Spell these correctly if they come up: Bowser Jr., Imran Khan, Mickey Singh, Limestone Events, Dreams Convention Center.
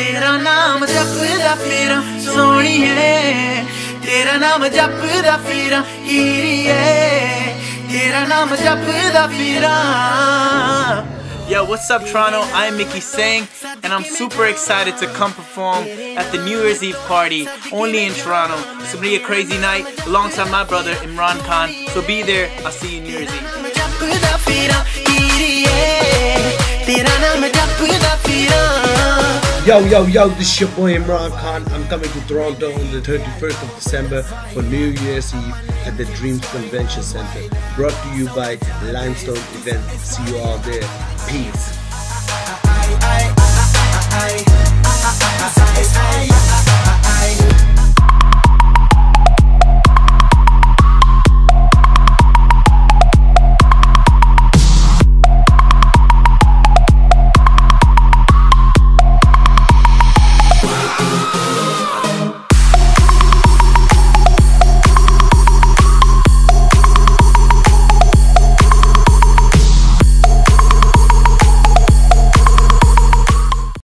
तेरा नाम जपदा फिरा सोनिए, तेरा नाम जपदा फिरा हीरिए, तेरा नाम जपदा फिरा. Yo, what's up Toronto? I'm Mickey Singh and I'm super excited to come perform at the New Year's Eve party only in Toronto. It's gonna be a crazy night alongside my brother Imran Khan. So be there, I'll see you New Year's Eve. Yo, yo, yo, this is your boy Imran Khan. I'm coming to Toronto on the 31st of December for New Year's Eve at the Dreams Convention Center. Brought to you by Limestone Events. See you all there. Peace.